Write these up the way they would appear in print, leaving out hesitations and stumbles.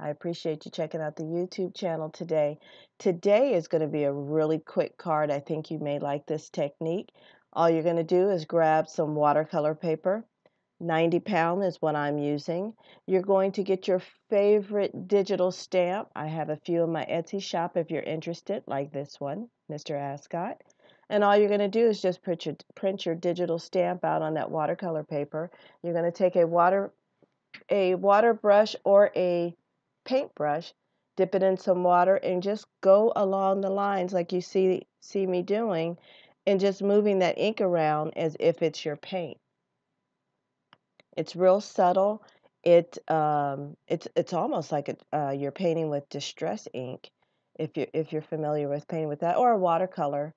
I appreciate you checking out the YouTube channel today. Today is going to be a really quick card. I think you may like this technique. All you're going to do is grab some watercolor paper. 90 pound is what I'm using. You're going to get your favorite digital stamp. I have a few in my Etsy shop if you're interested, like this one, Mr. Ascot. And all you're going to do is just print your digital stamp out on that watercolor paper. You're going to take a water brush or a paintbrush, dip it in some water, and just go along the lines like you see me doing, and just moving that ink around as if it's your paint. It's real subtle. It's almost like you're painting with distress ink, if you're familiar with painting with that, or a watercolor.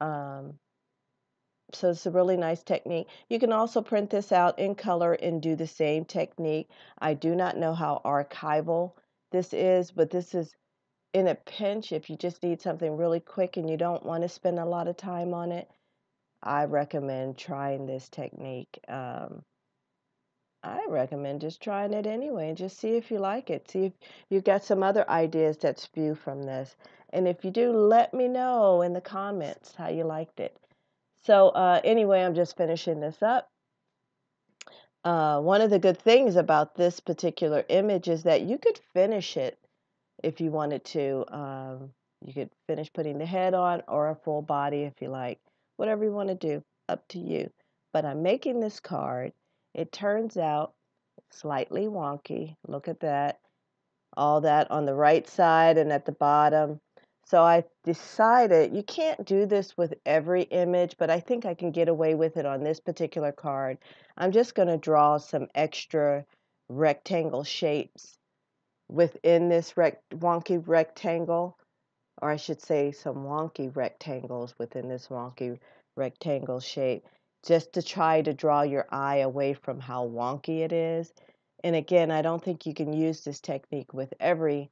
So it's a really nice technique. You can also print this out in color and do the same technique. I do not know how archival this is, but this is in a pinch. If you just need something really quick and you don't want to spend a lot of time on it, I recommend trying this technique. I recommend just trying it anyway and just see if you like it. See if you've got some other ideas that spew from this. And if you do, let me know in the comments how you liked it. So anyway, I'm just finishing this up. One of the good things about this particular image is that you could finish it if you wanted to. You could finish putting the head on or a full body if you like. Whatever you want to do, up to you. But I'm making this card. It turns out slightly wonky. Look at that. All that on the right side and at the bottom. So I decided you can't do this with every image, but I think I can get away with it on this particular card. I'm just going to draw some extra rectangle shapes within this wonky rectangle, or I should say some wonky rectangles within this wonky rectangle shape, just to try to draw your eye away from how wonky it is. And again, I don't think you can use this technique with every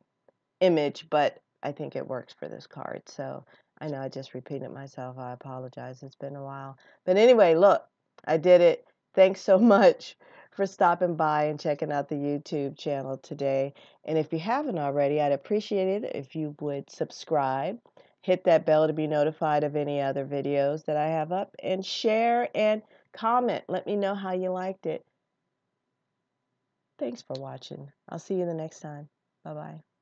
image, but I think it works for this card. So I know I just repeated myself. I apologize. It's been a while. But anyway, look, I did it. Thanks so much for stopping by and checking out the YouTube channel today. And if you haven't already, I'd appreciate it if you would subscribe. Hit that bell to be notified of any other videos that I have up, and share and comment. Let me know how you liked it. Thanks for watching. I'll see you the next time. Bye-bye.